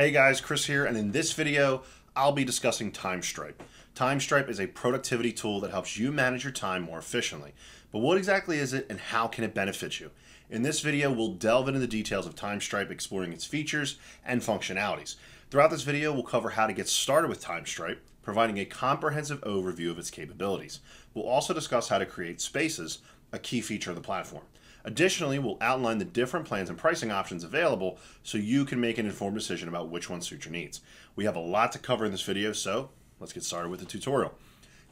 Hey guys, Chris here, and in this video, I'll be discussing TimeStripe. TimeStripe is a productivity tool that helps you manage your time more efficiently. But what exactly is it, and how can it benefit you? In this video, we'll delve into the details of TimeStripe, exploring its features and functionalities. Throughout this video, we'll cover how to get started with TimeStripe, providing a comprehensive overview of its capabilities. We'll also discuss how to create spaces, a key feature of the platform. Additionally, we'll outline the different plans and pricing options available so you can make an informed decision about which one suits your needs. We have a lot to cover in this video, so let's get started with the tutorial.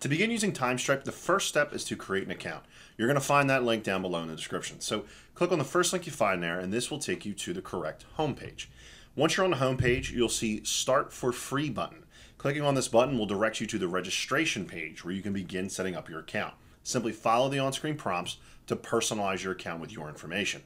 To begin using TimeStripe, the first step is to create an account. You're going to find that link down below in the description. So click on the first link you find there, and this will take you to the correct homepage. Once you're on the homepage, you'll see Start for Free button. Clicking on this button will direct you to the registration page where you can begin setting up your account. Simply follow the on-screen prompts to personalize your account with your information.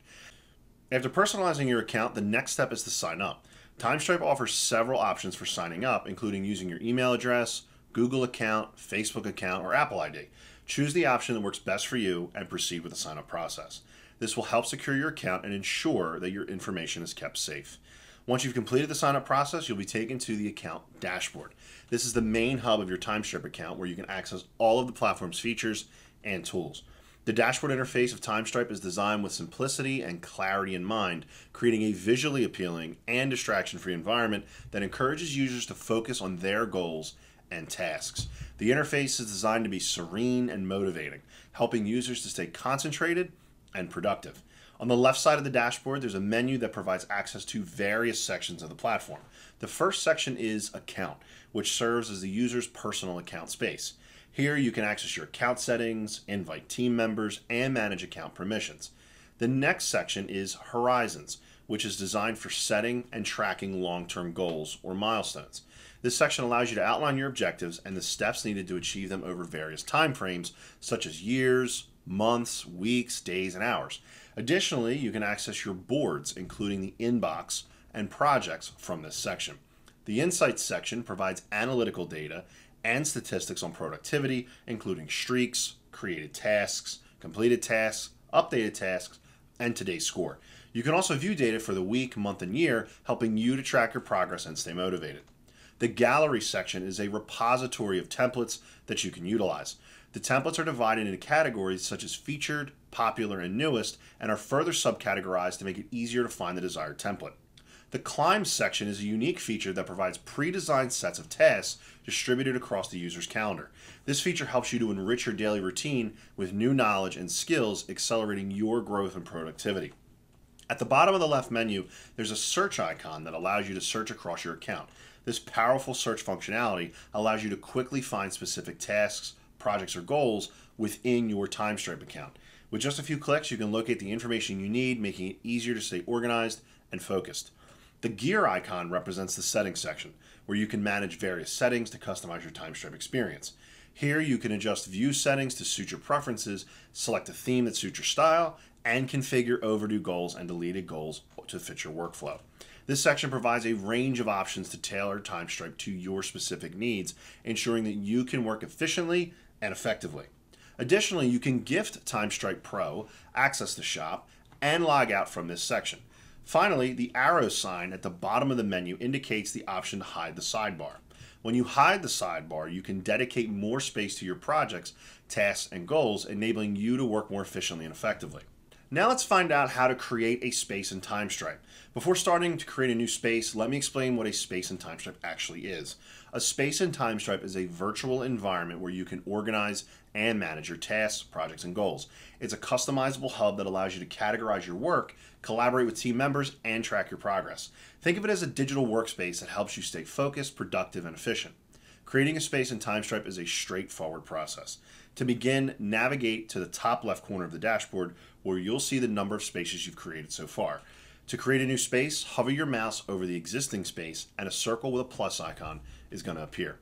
After personalizing your account, the next step is to sign up. TimeStripe offers several options for signing up, including using your email address, Google account, Facebook account, or Apple ID. Choose the option that works best for you and proceed with the sign-up process. This will help secure your account and ensure that your information is kept safe. Once you've completed the sign-up process, you'll be taken to the account dashboard. This is the main hub of your TimeStripe account where you can access all of the platform's features and tools. The dashboard interface of TimeStripe is designed with simplicity and clarity in mind, creating a visually appealing and distraction-free environment that encourages users to focus on their goals and tasks. The interface is designed to be serene and motivating, helping users to stay concentrated and productive. On the left side of the dashboard, there's a menu that provides access to various sections of the platform. The first section is Account, which serves as the user's personal account space. Here you can access your account settings, invite team members, and manage account permissions. The next section is Horizons, which is designed for setting and tracking long-term goals or milestones. This section allows you to outline your objectives and the steps needed to achieve them over various time frames, such as years, months, weeks, days, and hours. Additionally, you can access your boards, including the inbox and projects from this section. The Insights section provides analytical data and statistics on productivity, including streaks, created tasks, completed tasks, updated tasks, and today's score. You can also view data for the week, month, and year, helping you to track your progress and stay motivated. The Gallery section is a repository of templates that you can utilize. The templates are divided into categories such as featured, popular, and newest, and are further subcategorized to make it easier to find the desired template. The Climb section is a unique feature that provides pre-designed sets of tasks distributed across the user's calendar. This feature helps you to enrich your daily routine with new knowledge and skills, accelerating your growth and productivity. At the bottom of the left menu, there's a search icon that allows you to search across your account. This powerful search functionality allows you to quickly find specific tasks, projects, or goals within your TimeStripe account. With just a few clicks, you can locate the information you need, making it easier to stay organized and focused. The gear icon represents the settings section, where you can manage various settings to customize your TimeStripe experience. Here you can adjust view settings to suit your preferences, select a theme that suits your style, and configure overdue goals and deleted goals to fit your workflow. This section provides a range of options to tailor TimeStripe to your specific needs, ensuring that you can work efficiently and effectively. Additionally, you can gift TimeStripe Pro, access the shop, and log out from this section. Finally, the arrow sign at the bottom of the menu indicates the option to hide the sidebar. When you hide the sidebar, you can dedicate more space to your projects, tasks, and goals, enabling you to work more efficiently and effectively. Now let's find out how to create a space in TimeStripe. Before starting to create a new space, let me explain what a space in TimeStripe actually is. A space in TimeStripe is a virtual environment where you can organize and manage your tasks, projects, and goals. It's a customizable hub that allows you to categorize your work, collaborate with team members, and track your progress. Think of it as a digital workspace that helps you stay focused, productive, and efficient. Creating a space in TimeStripe is a straightforward process. To begin, navigate to the top left corner of the dashboard where you'll see the number of spaces you've created so far. To create a new space, hover your mouse over the existing space and a circle with a plus icon is going to appear.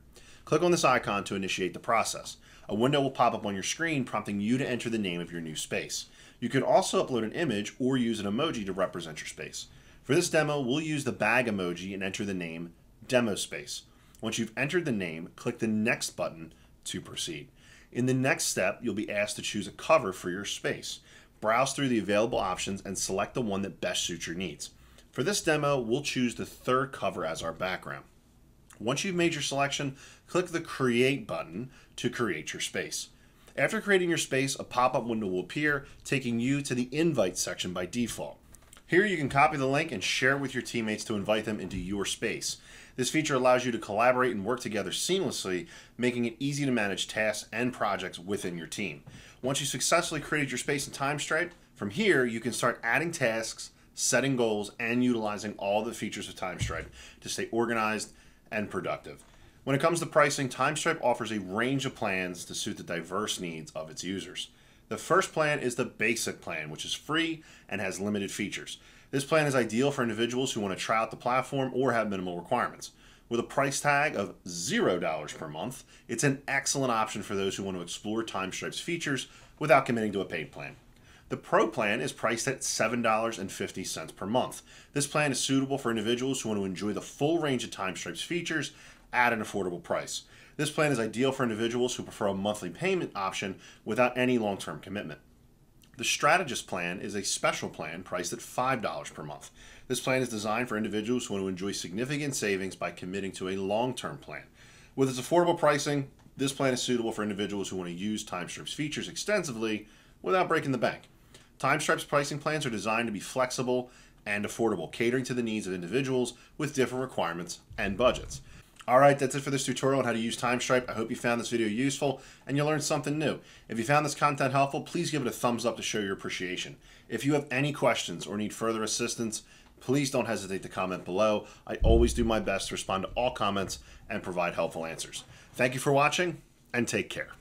Click on this icon to initiate the process. A window will pop up on your screen prompting you to enter the name of your new space. You can also upload an image or use an emoji to represent your space. For this demo, we'll use the bag emoji and enter the name Demo Space. Once you've entered the name, click the Next button to proceed. In the next step, you'll be asked to choose a cover for your space. Browse through the available options and select the one that best suits your needs. For this demo, we'll choose the third cover as our background. Once you've made your selection, click the Create button to create your space. After creating your space, a pop-up window will appear, taking you to the invite section by default. Here you can copy the link and share with your teammates to invite them into your space. This feature allows you to collaborate and work together seamlessly, making it easy to manage tasks and projects within your team. Once you successfully created your space in TimeStripe, from here you can start adding tasks, setting goals, and utilizing all the features of TimeStripe to stay organized and productive. When it comes to pricing, TimeStripe offers a range of plans to suit the diverse needs of its users. The first plan is the basic plan, which is free and has limited features. This plan is ideal for individuals who want to try out the platform or have minimal requirements. With a price tag of $0 per month, it's an excellent option for those who want to explore TimeStripe's features without committing to a paid plan. The Pro plan is priced at $7.50 per month. This plan is suitable for individuals who want to enjoy the full range of TimeStripe's features at an affordable price. This plan is ideal for individuals who prefer a monthly payment option without any long-term commitment. The Strategist plan is a special plan priced at $5 per month. This plan is designed for individuals who want to enjoy significant savings by committing to a long-term plan. With its affordable pricing, this plan is suitable for individuals who want to use TimeStripe's features extensively without breaking the bank. TimeStripe's pricing plans are designed to be flexible and affordable, catering to the needs of individuals with different requirements and budgets. All right, that's it for this tutorial on how to use TimeStripe. I hope you found this video useful and you learned something new. If you found this content helpful, please give it a thumbs up to show your appreciation. If you have any questions or need further assistance, please don't hesitate to comment below. I always do my best to respond to all comments and provide helpful answers. Thank you for watching and take care.